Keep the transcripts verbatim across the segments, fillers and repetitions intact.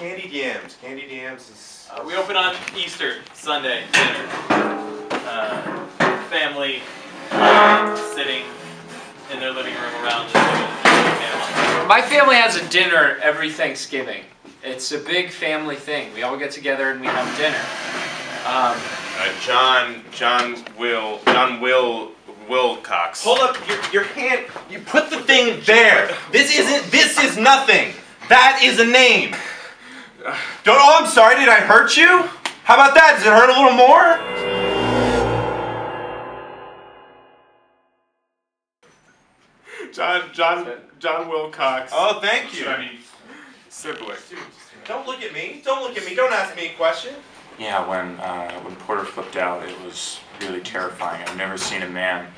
candied yams. Candied yams is... Uh, we open on Easter Sunday dinner. Uh, family uh, sitting in their living room around the table. My family has a dinner every Thanksgiving. It's a big family thing. We all get together and we have dinner. Um, uh, John, John Will, John Will, Wilcox. Hold up your, your hand. You put the thing there. This isn't, this is nothing. That is a name. Don't, oh, I'm sorry, did I hurt you? How about that? Does it hurt a little more? John, John, John Wilcox. Oh, thank you. I mean, sibling. Don't look at me. Don't look at me. Don't ask me a question. Yeah, when uh, when Porter flipped out, it was really terrifying. I've never seen a man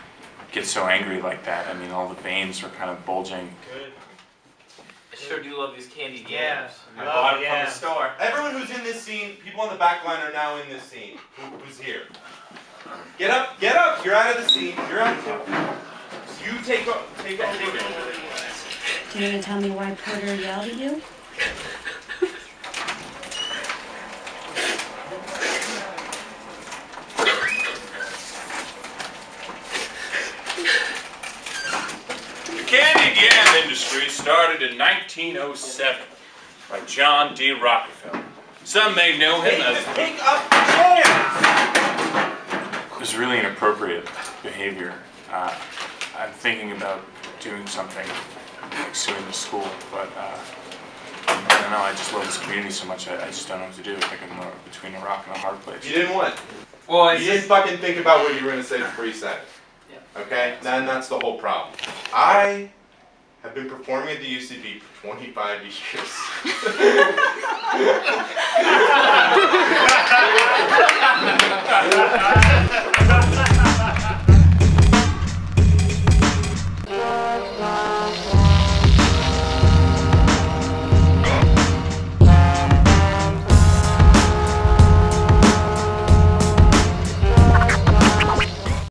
get so angry like that. I mean, all the veins were kind of bulging. Good. I sure do love these candied yams. I bought them from the store. Everyone who's in this scene, people on the back line are now in this scene. Who, who's here? Get up! Get up! You're out of the scene. You're out of the scene. You take up, take up, take up. You're gonna tell me why Porter yelled at you? The candy yam industry started in nineteen oh seven by John D. Rockefeller. Some may know him take as. Pick up the yam. It was really inappropriate behavior. Uh, I'm thinking about doing something, like suing the school, but uh, I don't know, I just love this community so much, I, I just don't know what to do. Like, I'm between a rock and a hard place. You didn't want it. Well, you didn't fucking think about what you were going to say before you said it. Yeah. Okay? And that's the whole problem. I have been performing at the U C B for twenty-five years.